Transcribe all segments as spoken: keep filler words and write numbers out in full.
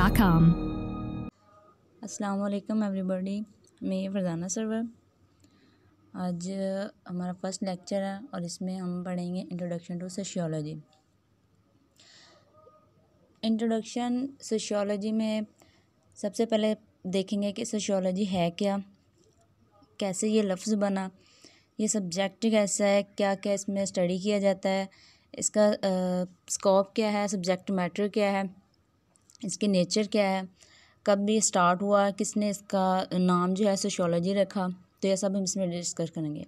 Dot com. अस्सलाम वालेकुम everybody, मैं फरजाना सरवर। आज हमारा फर्स्ट लेक्चर है और इसमें हम पढ़ेंगे introduction to sociology. Introduction sociology में सबसे पहले देखेंगे कि सोशियोलॉजी है क्या, कैसे ये लफ्ज़ बना, ये सब्जेक्ट कैसा है, क्या क्या इसमें स्टडी किया जाता है, इसका स्कोप क्या है, सब्जेक्ट मैटर क्या है, इसकी नेचर क्या है, कब ये स्टार्ट हुआ, किसने इसका नाम जो है सोशियोलॉजी रखा, तो ये सब हम इसमें डिस्कस करेंगे।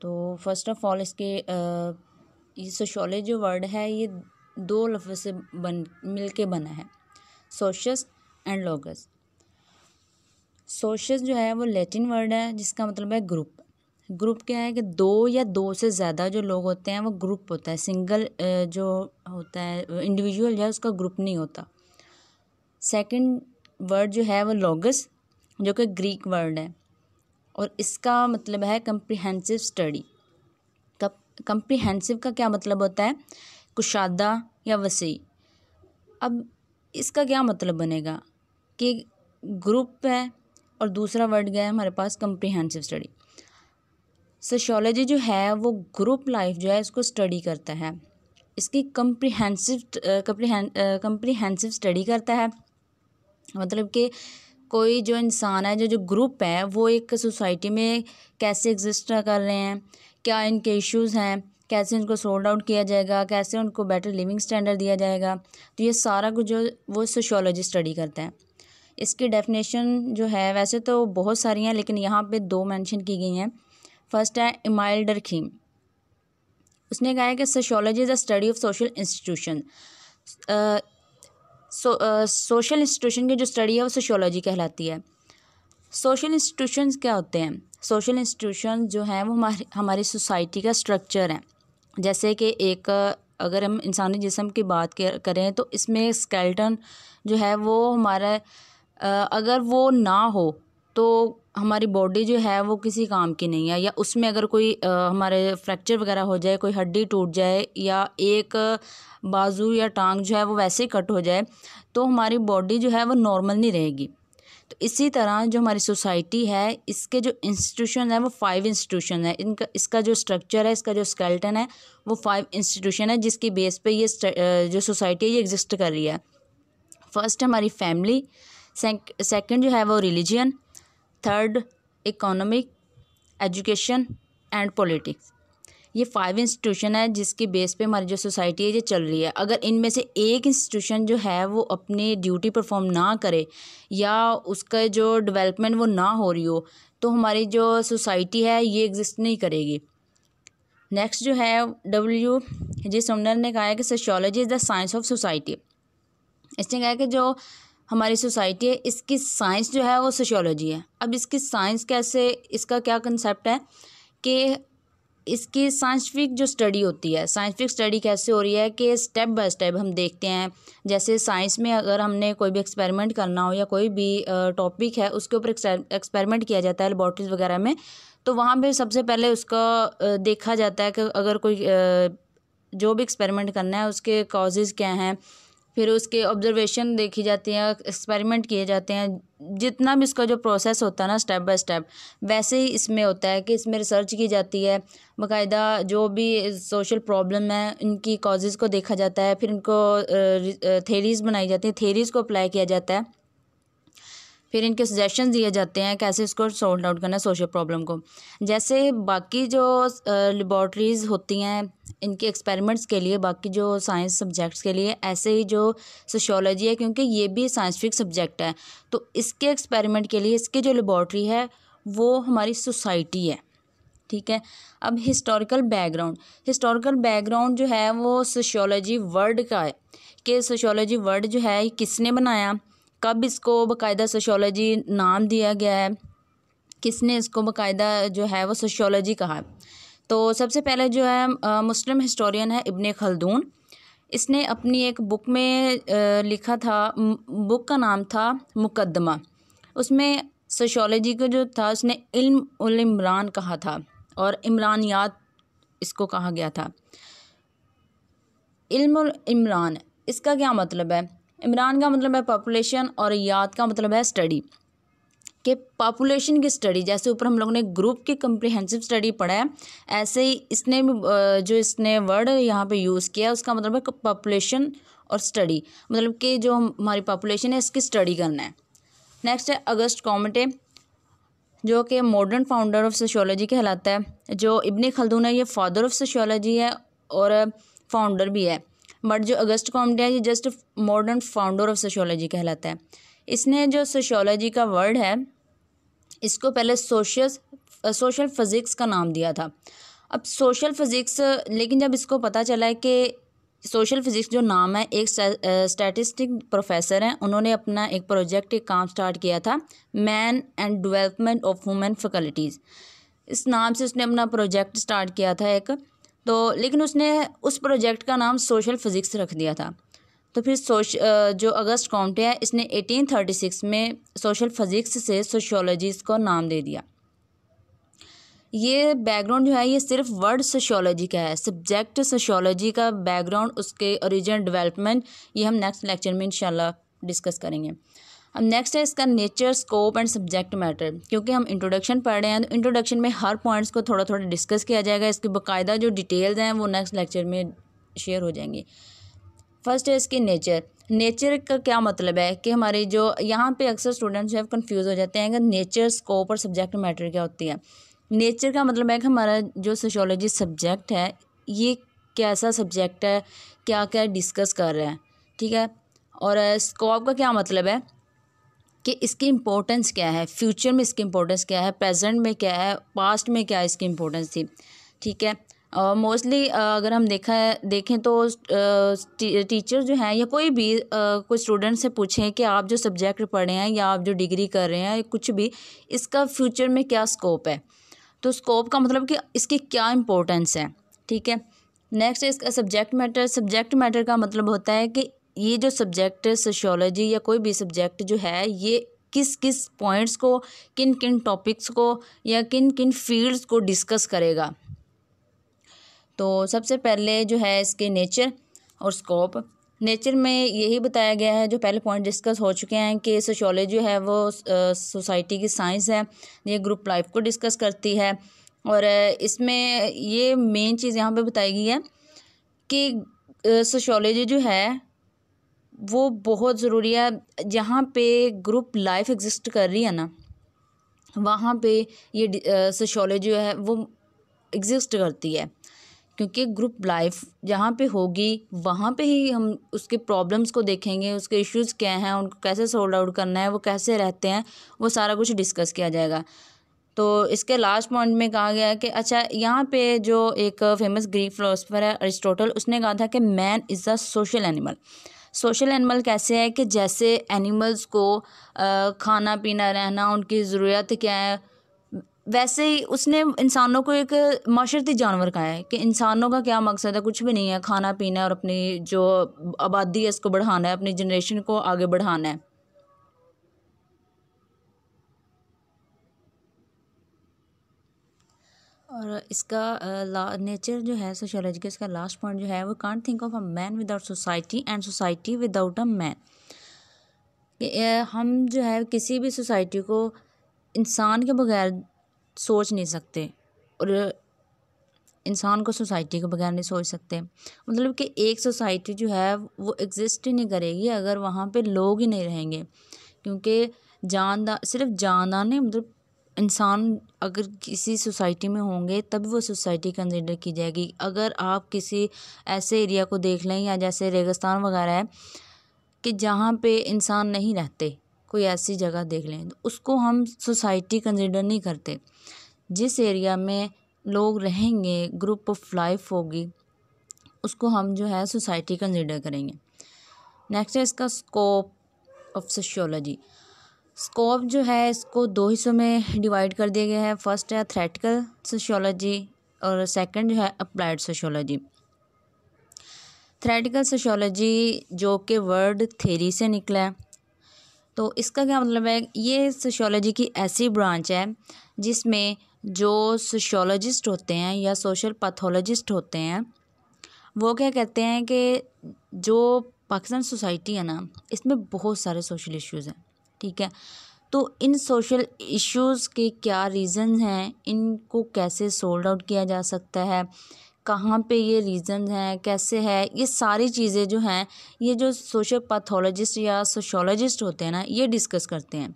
तो फर्स्ट ऑफ ऑल इसके ये सोशियोलॉजी जो वर्ड है ये दो लफ्ज़ से बन मिलके बना है, सोशस एंड लोगस। सोशस जो है वो लैटिन वर्ड है जिसका मतलब है ग्रुप। ग्रुप क्या है कि दो या दो से ज़्यादा जो लोग होते हैं वो ग्रुप होता है, सिंगल जो होता है इंडिविजुअल जो है उसका ग्रुप नहीं होता। सेकंड वर्ड जो है वो लोगस, जो कि ग्रीक वर्ड है और इसका मतलब है कम्प्रिहेंसिव स्टडी। कप कम्प्रिहेंसिव का क्या मतलब होता है, कुशादा या वसी। अब इसका क्या मतलब बनेगा कि ग्रुप है और दूसरा वर्ड गया है हमारे पास कम्प्रिहेंसिव स्टडी। सोशियोलॉजी जो है वो ग्रुप लाइफ जो है इसको स्टडी करता है, इसकी कम्प्रिहेंसिव कम्प्रिहेंसिव स्टडी करता है। मतलब कि कोई जो इंसान है, जो जो ग्रुप है वो एक सोसाइटी में कैसे एग्जिस्ट कर रहे हैं, क्या इनके इश्यूज़ हैं, कैसे उनको सॉर्ट आउट किया जाएगा, कैसे उनको बेटर लिविंग स्टैंडर्ड दिया जाएगा, तो ये सारा कुछ जो वो सोशियोलॉजी स्टडी करता है। इसकी डेफिनेशन जो है वैसे तो बहुत सारी हैं लेकिन यहाँ पे दो मेंशन की गई हैं। फर्स्ट है एमाइल डरखीम, उसने कहा है कि sociology is a study of social institution. Social institution की जो स्टडी है वो सोशियोलॉजी कहलाती है। सोशल इंस्टीट्यूशंस क्या होते हैं, सोशल इंस्टीट्यूशन जो हैं वो हमारी हमारी सोसाइटी का स्ट्रक्चर है। जैसे कि एक अगर हम इंसानी जिस्म की बात करें तो इसमें स्केलेटन जो है वो हमारा अगर वो ना हो तो हमारी बॉडी जो है वो किसी काम की नहीं है, या उसमें अगर कोई आ, हमारे फ्रैक्चर वगैरह हो जाए, कोई हड्डी टूट जाए या एक बाजू या टांग जो है वो वैसे ही कट हो जाए तो हमारी बॉडी जो है वो नॉर्मल नहीं रहेगी। तो इसी तरह जो हमारी सोसाइटी है इसके जो इंस्टीट्यूशन है वो फाइव इंस्टीट्यूशन है, इनका इसका जो स्ट्रक्चर है, इसका जो स्केलेटन है वो फाइव इंस्टीट्यूशन है जिसकी बेस पे ये जो सोसाइटी है ये एग्जिस्ट कर रही है। फर्स्ट हमारी फैमिली, सेकंड जो है वो religion, third economic, education and politics. ये फाइव इंस्टीट्यूशन है जिसकी बेस पे हमारी जो सोसाइटी है ये चल रही है। अगर इनमें से एक इंस्टीट्यूशन जो है वो अपनी ड्यूटी परफॉर्म ना करे या उसका जो डेवलपमेंट वो ना हो रही हो तो हमारी जो सोसाइटी है ये एग्जिस्ट नहीं करेगी। नेक्स्ट जो है डब्ल्यू जे सुमनर ने कहा है कि sociology is the science of society. इसने कहा है कि जो हमारी सोसाइटी है इसकी साइंस जो है वो सोशियोलॉजी है। अब इसकी साइंस कैसे, इसका क्या कंसेप्ट है कि इसकी साइंटिफिक जो स्टडी होती है, साइंटिफिक स्टडी कैसे हो रही है कि स्टेप बाय स्टेप हम देखते हैं। जैसे साइंस में अगर हमने कोई भी एक्सपेरिमेंट करना हो या कोई भी टॉपिक है उसके ऊपर एक्सपेरिमेंट किया जाता है लेबॉर्ट्रीज वगैरह में, तो वहाँ पे सबसे पहले उसका देखा जाता है कि अगर कोई जो भी एक्सपेरिमेंट करना है उसके कॉजेज़ क्या हैं, फिर उसके ऑब्जर्वेशन देखी जाती हैं, एक्सपेरिमेंट किए जाते हैं। जितना भी इसका जो प्रोसेस होता है ना स्टेप बाय स्टेप, वैसे ही इसमें होता है कि इसमें रिसर्च की जाती है, बाकायदा जो भी सोशल प्रॉब्लम है इनकी कॉजेज़ को देखा जाता है, फिर इनको थेरीज़ बनाई जाती हैं, थेरीज़ को अप्लाई किया जाता है, फिर इनके सजेशन दिए जाते हैं कैसे इसको सॉल्व आउट करना है सोशल प्रॉब्लम को। जैसे बाकी जो लेबॉर्ट्रीज़ होती हैं इनके एक्सपेरिमेंट्स के लिए, बाकी जो साइंस सब्जेक्ट्स के लिए, ऐसे ही जो सोशियोलॉजी है क्योंकि ये भी साइंटिफिक सब्जेक्ट है तो इसके एक्सपेरिमेंट के लिए इसकी जो लेबॉर्ट्री है वो हमारी सोसाइटी है। ठीक है। अब हिस्टोरिकल बैकग्राउंड, हिस्टोरिकल बैकग्राउंड जो है वो सोशियोलॉजी वर्ड का है कि सोशियोलॉजी वर्ड जो है किसने बनाया, कब इसको बाकायदा सोशियोलॉजी नाम दिया गया है, किसने इसको बाकायदा जो है वो सोशियोलॉजी कहा। तो सबसे पहले जो है मुस्लिम हिस्टोरियन है इब्न खल्दून, इसने अपनी एक बुक में लिखा था, बुक का नाम था मुक़द्दमा। उसमें सोशियोलॉजी को जो था उसने इल्म उल इमरान कहा था और इमरानियात इसको कहा गया था। इल्म उल इमरान इसका क्या मतलब है, इमरान का मतलब है पॉपुलेशन और याद का मतलब है स्टडी, कि पॉपुलेशन की स्टडी। जैसे ऊपर हम लोगों ने ग्रुप की कम्प्रिहेंसिव स्टडी पढ़ा है, ऐसे ही इसने जो इसने वर्ड यहाँ पे यूज़ किया है उसका मतलब है पॉपुलेशन और स्टडी, मतलब कि जो हमारी पॉपुलेशन है इसकी स्टडी करना है। नेक्स्ट है अगस्त कॉम्टे, जो कि मॉडर्न फाउंडर ऑफ सोशियोलॉजी कहलाता है। जो इब्न खल्दून है ये फादर ऑफ सोशियोलॉजी है और फाउंडर भी है, बट जो अगस्त कॉम्टे है ये just modern founder of sociology कहलाता है। इसने जो सोशियोलॉजी का वर्ड है इसको पहले सोशल सोशल फिज़िक्स का नाम दिया था। अब सोशल फिज़िक्स, लेकिन जब इसको पता चला है कि सोशल फिज़िक्स जो नाम है, एक स्टैटिस्टिक प्रोफेसर हैं, उन्होंने अपना एक प्रोजेक्ट, एक काम स्टार्ट किया था, man and development of women faculties, इस नाम से उसने अपना प्रोजेक्ट स्टार्ट किया था एक। तो लेकिन उसने उस प्रोजेक्ट का नाम सोशल फिज़िक्स रख दिया था। तो फिर सोश जो अगस्त कॉम्टे है इसने अठारह सौ छत्तीस में सोशल फिज़िक्स से सोशियोलॉजी को नाम दे दिया। ये बैकग्राउंड जो है ये सिर्फ वर्ड सोशियोलॉजी का है, सब्जेक्ट सोशियोलॉजी का बैकग्राउंड, उसके ओरिजिन, डेवलपमेंट, ये हम नेक्स्ट लेक्चर में इंशाल्लाह डिस्कस करेंगे। अब नेक्स्ट है इसका nature, scope and subject matter. क्योंकि हम इंट्रोडक्शन पढ़ रहे हैं तो इंट्रोडक्शन में हर पॉइंट्स को थोड़ा थोड़ा डिस्कस किया जाएगा, इसकी बाकायदा जो डिटेल्स हैं वो नेक्स्ट लेक्चर में शेयर हो जाएंगी। फर्स्ट है इसकी नेचर। नेचर का क्या मतलब है कि हमारे जो यहाँ पे अक्सर स्टूडेंट्स जो है कन्फ्यूज़ हो जाते हैं कि नेचर, स्कोप और सब्जेक्ट मैटर क्या होती है। नेचर का मतलब है कि हमारा जो सोशियोलॉजी सब्जेक्ट है ये कैसा सब्जेक्ट है, क्या क्या डिस्कस कर रहे हैं, ठीक है। और स्कोप का क्या मतलब है कि इसकी इम्पोर्टेंस क्या है, फ्यूचर में इसकी इम्पोर्टेंस क्या है, प्रेजेंट में क्या है, पास्ट में क्या इसकी इम्पोर्टेंस थी, ठीक है। और मोस्टली अगर हम देखा देखें तो टीचर जो हैं या कोई भी uh, कोई स्टूडेंट से पूछें कि आप जो सब्जेक्ट पढ़े हैं या आप जो डिग्री कर रहे हैं कुछ भी, इसका फ्यूचर में क्या स्कोप है, तो स्कोप का मतलब कि इसकी क्या इम्पोर्टेंस है, ठीक है। नेक्स्ट है इसका सब्जेक्ट मैटर। सब्जेक्ट मैटर का मतलब होता है कि ये जो सब्जेक्ट सोशियोलॉजी या कोई भी सब्जेक्ट जो है ये किस किस पॉइंट्स को, किन किन टॉपिक्स को या किन किन फील्ड्स को डिस्कस करेगा। तो सबसे पहले जो है इसके नेचर और स्कोप। नेचर में यही बताया गया है जो पहले पॉइंट डिस्कस हो चुके हैं कि सोशियोलॉजी जो है वो सोसाइटी की साइंस है, ये ग्रुप लाइफ को डिस्कस करती है। और इसमें ये मेन चीज़ यहाँ पे बताई गई है कि सोशियोलॉजी जो है वो बहुत ज़रूरी है। जहाँ पे ग्रुप लाइफ एग्जिस्ट कर रही है ना, वहाँ पे ये सोशियोलॉजी जो है वो एग्जिस्ट करती है, क्योंकि ग्रुप लाइफ जहाँ पे होगी वहाँ पे ही हम उसके प्रॉब्लम्स को देखेंगे, उसके इश्यूज़ क्या हैं, उनको कैसे सॉल्व आउट करना है, वो कैसे रहते हैं, वो सारा कुछ डिस्कस किया जाएगा। तो इसके लास्ट पॉइंट में कहा गया है कि अच्छा, यहाँ पे जो एक फेमस ग्रीक फिलोसोफर है अरिस्टोटल, उसने कहा था कि man is a social animal. Social animal कैसे है कि जैसे एनिमल्स को खाना पीना रहना, उनकी ज़रूरत क्या है, वैसे ही उसने इंसानों को एक माशरती जानवर कहा है कि इंसानों का क्या मकसद है, कुछ भी नहीं है, खाना पीना है और अपनी जो आबादी है इसको बढ़ाना है, अपनी जनरेशन को आगे बढ़ाना है। और इसका नेचर जो है सोशियोलॉजी का, इसका लास्ट पॉइंट जो है वो can't think of a man without society and society without a man. हम जो है किसी भी सोसाइटी को इंसान के बगैर सोच नहीं सकते और इंसान को सोसाइटी के बगैर नहीं सोच सकते। मतलब कि एक सोसाइटी जो है वो एग्जिस्ट ही नहीं करेगी अगर वहाँ पे लोग ही नहीं रहेंगे, क्योंकि जानदार, सिर्फ जानदार नहीं, मतलब इंसान अगर किसी सोसाइटी में होंगे तभी वो सोसाइटी कंसीडर की जाएगी। अगर आप किसी ऐसे एरिया को देख लें या जैसे रेगिस्तान वगैरह है कि जहाँ पे इंसान नहीं रहते, कोई ऐसी जगह देख लें तो उसको हम सोसाइटी कंसीडर नहीं करते। जिस एरिया में लोग रहेंगे, ग्रुप ऑफ लाइफ होगी, उसको हम जो है सोसाइटी कंसीडर करेंगे। नेक्स्ट है इसका स्कोप ऑफ सोशियोलॉजी। स्कोप जो है इसको दो हिस्सों में डिवाइड कर दिया गया है। फर्स्ट है थ्योरेटिकल सोशियोलॉजी और सेकंड जो है अप्लाइड सोशियोलॉजी। थ्योरेटिकल सोशियोलॉजी जो कि वर्ड थ्योरी से निकला है, तो इसका क्या मतलब है, ये सोशियोलॉजी की ऐसी ब्रांच है जिसमें जो सोशियोलॉजिस्ट होते हैं या सोशल पैथोलॉजिस्ट होते हैं वो क्या कहते हैं कि जो पाकिस्तान सोसाइटी है ना, इसमें बहुत सारे सोशल इश्यूज़ हैं, ठीक है। तो इन सोशल इश्यूज़ के क्या रीज़न हैं, इनको कैसे सोल्ड आउट किया जा सकता है, कहाँ पे ये रीज़न हैं, कैसे है, ये सारी चीज़ें जो हैं ये जो सोशल पैथोलॉजिस्ट या सोशोलॉजिस्ट होते हैं ना, ये डिस्कस करते हैं।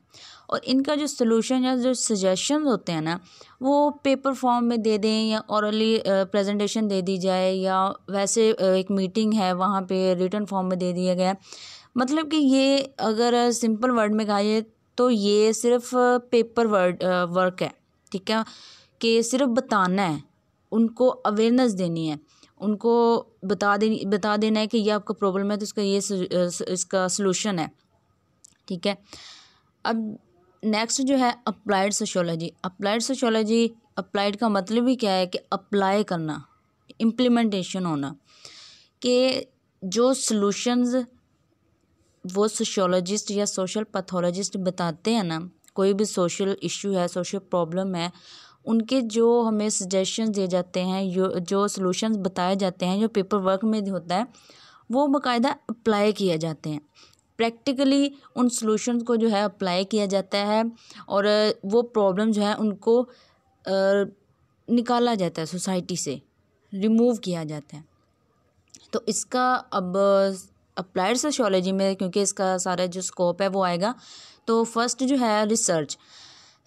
और इनका जो सलूशन या जो सजेशन होते हैं ना, वो पेपर फॉर्म में दे दें या औरली प्रेजेंटेशन दे दी जाए, या वैसे एक मीटिंग है वहाँ पे रिटर्न फॉर्म में दे दिया गया। मतलब कि ये अगर सिंपल वर्ड में कहा जाए तो ये सिर्फ पेपर वर्ड वर्क है, ठीक है, कि सिर्फ बताना है, उनको अवेयरनेस देनी है, उनको बता देनी बता देना है कि ये आपका प्रॉब्लम है तो इसका ये इसका सलूशन है, ठीक है। अब नेक्स्ट जो है applied sociology. Applied sociology, applied का मतलब ही क्या है कि अप्लाई करना, इम्प्लीमेंटेशन होना, कि जो सलूशंस वो सोशियोलॉजिस्ट या सोशल पैथोलॉजिस्ट बताते हैं ना, कोई भी सोशल इशू है, सोशल प्रॉब्लम है, उनके जो हमें सजेशंस दिए जाते हैं, जो सलूशंस बताए जाते हैं, जो पेपर वर्क में होता है, वो बाकायदा अप्लाई किए जाते हैं, प्रैक्टिकली उन सलूशंस को जो है अप्लाई किया जाता है, और वो प्रॉब्लम जो है उनको निकाला जाता है, सोसाइटी से रिमूव किया जाता है। तो इसका अब अप्लाइड सोशियोलॉजी में, क्योंकि इसका सारा जो स्कोप है वो आएगा, तो फर्स्ट जो है रिसर्च।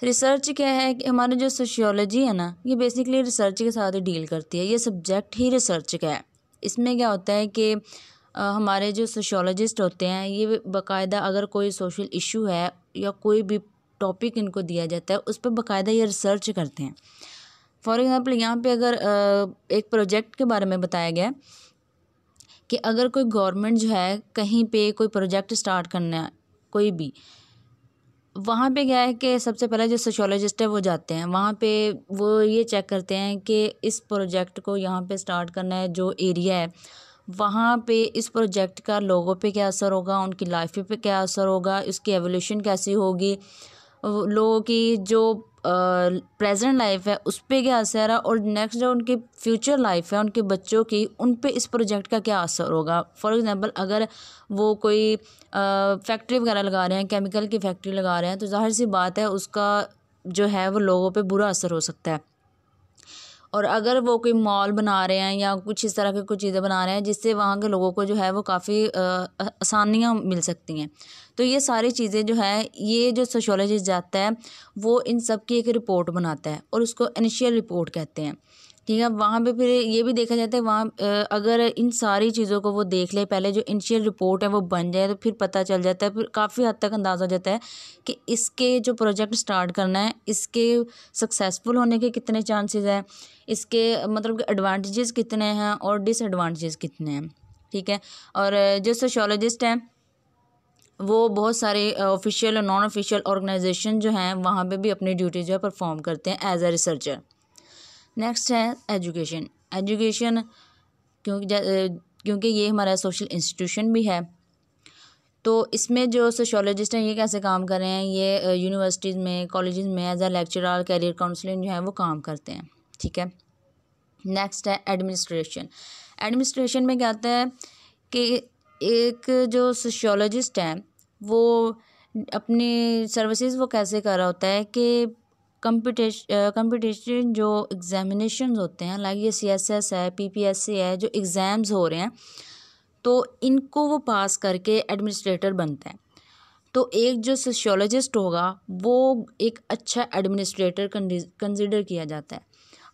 रिसर्च क्या है कि हमारा जो सोशियोलॉजी है ना, ये बेसिकली रिसर्च के साथ ही डील करती है, ये सब्जेक्ट ही रिसर्च का है। इसमें क्या होता है कि हमारे जो सोशियोलॉजिस्ट होते हैं, ये बाकायदा अगर कोई सोशल इशू है या कोई भी टॉपिक इनको दिया जाता है, उस पर बाकायदा ये रिसर्च करते हैं। फॉर एग्ज़ाम्पल यहाँ पे अगर एक प्रोजेक्ट के बारे में बताया गया कि अगर कोई गवर्नमेंट जो है कहीं पे कोई प्रोजेक्ट स्टार्ट करना है, कोई भी, वहाँ पे क्या है कि सबसे पहले जो सोशियोलॉजिस्ट है वो जाते हैं वहाँ पे, वो ये चेक करते हैं कि इस प्रोजेक्ट को यहाँ पे स्टार्ट करना है, जो एरिया है वहाँ पे इस प्रोजेक्ट का लोगों पे क्या असर होगा, उनकी लाइफ पे क्या असर होगा, इसकी एवोल्यूशन कैसी होगी, लोगों की जो प्रेजेंट लाइफ है उस पर क्या असर है, और नेक्स्ट जो उनकी फ्यूचर लाइफ है, उनके बच्चों की, उन पे इस प्रोजेक्ट का क्या असर होगा। फॉर एग्जांपल अगर वो कोई फैक्ट्री वगैरह लगा रहे हैं, केमिकल की फैक्ट्री लगा रहे हैं, तो जाहिर सी बात है उसका जो है वो लोगों पे बुरा असर हो सकता है। और अगर वो कोई मॉल बना रहे हैं या कुछ इस तरह की कुछ चीज़ें बना रहे हैं जिससे वहाँ के लोगों को जो है वो काफ़ी आसानियाँ मिल सकती हैं, तो ये सारी चीज़ें जो है ये जो सोशियोलॉजिस्ट जाता है वो इन सब की एक रिपोर्ट बनाता है, और उसको इनिशियल रिपोर्ट कहते हैं, ठीक है। वहाँ पे फिर ये भी देखा जाता है, वहाँ अगर इन सारी चीज़ों को वो देख ले, पहले जो इनिशियल रिपोर्ट है वो बन जाए, तो फिर पता चल जाता है, फिर काफ़ी हद तक अंदाज़ा हो जाता है कि इसके जो प्रोजेक्ट स्टार्ट करना है इसके सक्सेसफुल होने के कितने चांसेस हैं, इसके मतलब एडवांटेजेस कितने हैं और डिसएडवांटेजेस कितने हैं, ठीक है। और जो सोशियोलॉजिस्ट हैं वो बहुत सारे ऑफिशियल और नॉन ऑफिशियल ऑर्गेनाइजेशन जो हैं वहाँ पर भी अपनी ड्यूटी जो है परफॉर्म करते हैं एज ए रिसर्चर। नेक्स्ट है एजुकेशन। एजुकेशन क्योंकि क्योंकि ये हमारा सोशल इंस्टीट्यूशन भी है, तो इसमें जो सोशियोलॉजिस्ट हैं ये कैसे काम कर रहे हैं, ये यूनिवर्सिटीज़ में, कॉलेजेस में as a lecturer, career counselling जो है वो काम करते हैं, ठीक है। नेक्स्ट है एडमिनिस्ट्रेशन। एडमिनिस्ट्रेशन में क्या आता है कि एक जो सोशियोलॉजिस्ट है वो अपनी सर्विसेज वो कैसे कर रहा होता है कि कंपटीशन कंपटीशन जो एग्जामिनेशन होते हैं, लाइक ये सी एस एस है, पी पी एस सी है, जो एग्ज़ाम्स हो रहे हैं, तो इनको वो पास करके एडमिनिस्ट्रेटर बनता है। तो एक जो सोशियोलॉजिस्ट होगा वो एक अच्छा एडमिनिस्ट्रेटर कंसिडर किया जाता है।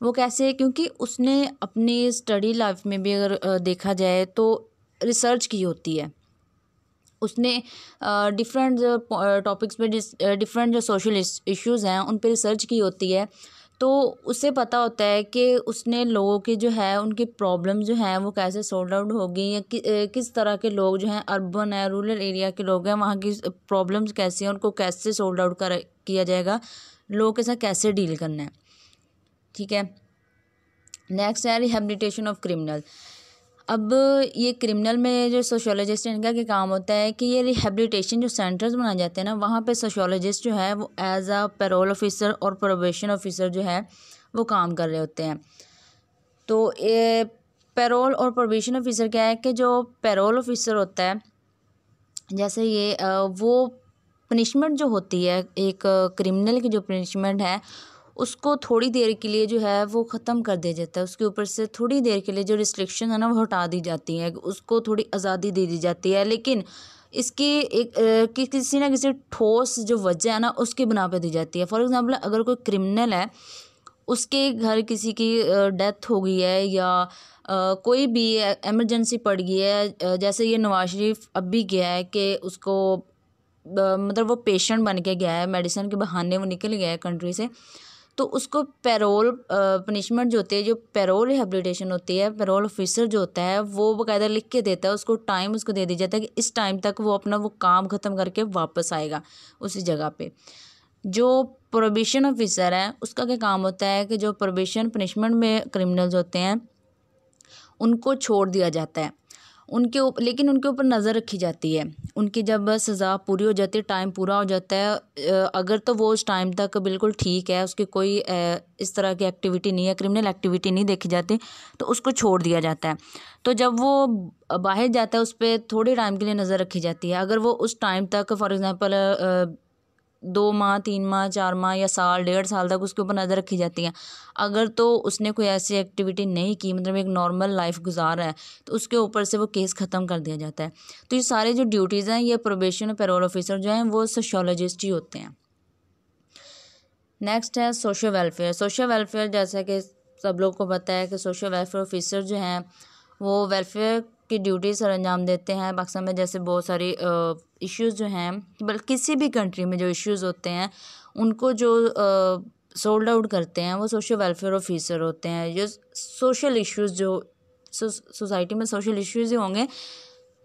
वो कैसे, क्योंकि उसने अपनी स्टडी लाइफ में भी अगर देखा जाए तो रिसर्च की होती है, उसने डिफरेंट टॉपिक्स पे डिफरेंट जो सोशल इश्यूज़ हैं उन पे रिसर्च की होती है, तो उसे पता होता है कि उसने लोगों की जो है उनकी प्रॉब्लम जो है वो कैसे सॉल्व आउट होगी, या कि, किस तरह के लोग जो हैं अर्बन है, रूरल एरिया के लोग हैं, वहाँ की प्रॉब्लम्स कैसी हैं, उनको कैसे सॉल्व आउट कर किया जाएगा, लोगों के साथ कैसे डील करना है, ठीक है। नेक्स्ट है रिहेबिलिटेशन ऑफ क्रिमिनल। अब ये क्रिमिनल में जो सोशियोलॉजिस्ट इनका क्या काम होता है कि ये रिहेबिलिटेशन जो सेंटर्स बनाए जाते हैं ना, वहाँ पे सोशियोलॉजिस्ट जो है वो एज अ पैरोल ऑफिसर और प्रोबेशन ऑफिसर जो है वो काम कर रहे होते हैं। तो ये पैरोल और प्रोबेशन ऑफिसर क्या है कि जो पैरोल ऑफिसर होता है जैसे ये वो पनिशमेंट जो होती है एक क्रिमिनल की जो पनिशमेंट है उसको थोड़ी देर के लिए जो है वो ख़त्म कर दिया जाता है, उसके ऊपर से थोड़ी देर के लिए जो रिस्ट्रिक्शन है ना वो हटा दी जाती है, उसको थोड़ी आज़ादी दे दी जाती है, लेकिन इसकी एक कि किसी ना किसी ठोस जो वजह है ना उसके बना पर दी जाती है। फॉर एग्ज़ाम्पल अगर कोई क्रिमिनल है उसके घर किसी की डेथ हो गई है या कोई भी एमरजेंसी पड़ गई है, जैसे ये नवाज शरीफ अब भी गया है कि उसको मतलब वो पेशेंट बन के गया है, मेडिसिन के बहाने वो निकल गया है कंट्री से, तो उसको पैरोल पनिशमेंट जो होती है जो पैरोल रिहेबिलिटेशन होती है पैरोल ऑफिसर जो होता है वो बाकायदा लिख के देता है, उसको टाइम उसको दे दिया जाता है कि इस टाइम तक वो अपना वो काम ख़त्म करके वापस आएगा उसी जगह पे। जो प्रोबेशन ऑफिसर है उसका क्या काम होता है कि जो प्रोबेशन पनिशमेंट में क्रिमिनल्स होते हैं उनको छोड़ दिया जाता है, उनके उप, लेकिन उनके ऊपर नज़र रखी जाती है, उनकी जब सज़ा पूरी हो जाती है टाइम पूरा हो जाता है अगर तो वो उस टाइम तक बिल्कुल ठीक है उसकी कोई इस तरह की एक्टिविटी नहीं है क्रिमिनल एक्टिविटी नहीं देखी जाती तो उसको छोड़ दिया जाता है। तो जब वो बाहर जाता है उस पर थोड़े टाइम के लिए नज़र रखी जाती है, अगर वो उस टाइम तक फॉर एग्ज़ाम्पल दो माह तीन माह चार माह या साल डेढ़ साल तक उसके ऊपर नज़र रखी जाती है, अगर तो उसने कोई ऐसी एक्टिविटी नहीं की मतलब एक नॉर्मल लाइफ गुजार रहा है तो उसके ऊपर से वो केस ख़त्म कर दिया जाता है। तो ये सारे जो ड्यूटीज़ हैं ये प्रोबेशन और पैरोल ऑफिसर जो हैं वो सोशियोलॉजिस्ट ही होते हैं। नेक्स्ट है सोशल वेलफेयर। सोशल वेलफेयर जैसा कि सब लोग को पता है कि सोशल वेलफेयर ऑफिसर जो हैं वो वेलफेयर की ड्यूटी सर अंजाम देते हैं। पाकिस्तान में जैसे बहुत सारी इश्यूज़ जो हैं बल्कि किसी भी कंट्री में जो इश्यूज़ होते हैं उनको जो सोल्ड आउट करते हैं वो सोशल वेलफेयर ऑफिसर होते हैं। जो सोशल इश्यूज़ जो सो, सोसाइटी में सोशल इश्यूज़ होंगे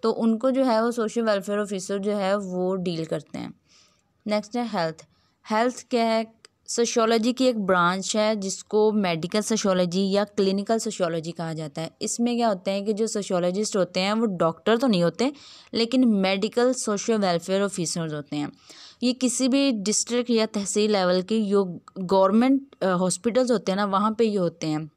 तो उनको जो है वो सोशल वेलफेयर ऑफिसर जो है वो डील करते हैं। नेक्स्ट है हेल्थ। हेल्थ क्या है? सोशियोलॉजी की एक ब्रांच है जिसको मेडिकल सोशियोलॉजी या क्लिनिकल सोशियोलॉजी कहा जाता है। इसमें क्या होता है कि जो सोशियोलॉजिस्ट होते हैं वो डॉक्टर तो नहीं होते लेकिन मेडिकल सोशल वेलफेयर ऑफिसर्स होते हैं। ये किसी भी डिस्ट्रिक्ट या तहसील लेवल के जो गवर्नमेंट हॉस्पिटल्स होते हैं ना वहाँ पे ये होते हैं।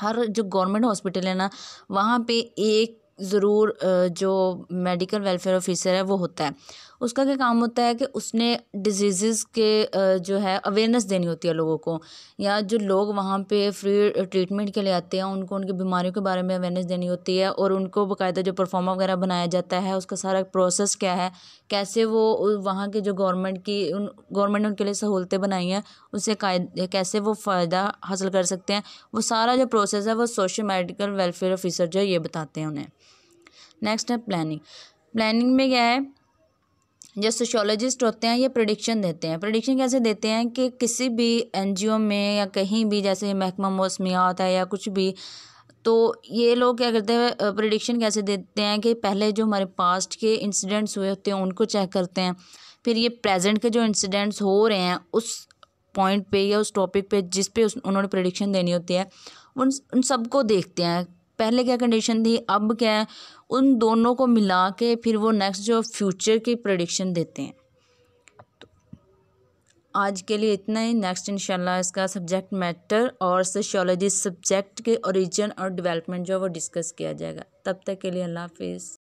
हर जो गवर्नमेंट हॉस्पिटल है ना वहाँ पे एक ज़रूर जो मेडिकल वेलफेयर ऑफिसर है वो होता है। उसका क्या काम होता है कि उसने डिजीज़ के जो है अवेयरनेस देनी होती है लोगों को, या जो लोग वहाँ पे फ्री ट्रीटमेंट के लिए आते हैं उनको उनकी बीमारियों के बारे में अवेयरनेस देनी होती है और उनको बाकायदा जो परफॉर्मा वगैरह बनाया जाता है उसका सारा प्रोसेस क्या है, कैसे वो वहाँ के जो गवर्नमेंट की उन गवर्नमेंट ने उनके लिए सहूलतें बनाई हैं उससे कैसे वो फ़ायदा हासिल कर सकते हैं, वो सारा जो प्रोसेस है वो सोशल मेडिकल वेलफेयर ऑफिसर जो है ये बताते हैं उन्हें। नेक्स्ट है प्लानिंग। प्लानिंग में क्या है, जो सोशियोलॉजिस्ट होते हैं ये प्रेडिक्शन देते हैं। प्रेडिक्शन कैसे देते हैं कि किसी भी एनजीओ में या कहीं भी जैसे महकमा मौसमियात है या कुछ भी, तो ये लोग क्या करते हैं प्रेडिक्शन कैसे देते हैं कि पहले जो हमारे पास्ट के इंसिडेंट्स हुए होते हैं उनको चेक करते हैं, फिर ये प्रेजेंट के जो इंसिडेंट्स हो रहे हैं उस पॉइंट पे या उस टॉपिक पे जिस पे उन्होंने प्रेडिक्शन देनी होती है उन उन सबको देखते हैं पहले क्या कंडीशन थी अब क्या है, उन दोनों को मिला के फिर वो नेक्स्ट जो फ्यूचर की प्रेडिक्शन देते हैं। तो आज के लिए इतना ही। नेक्स्ट इंशाल्लाह इसका सब्जेक्ट मैटर और सोशियोलॉजी सब्जेक्ट के ओरिजिन और डेवलपमेंट जो है वो डिस्कस किया जाएगा। तब तक के लिए अल्लाह हाफिज़।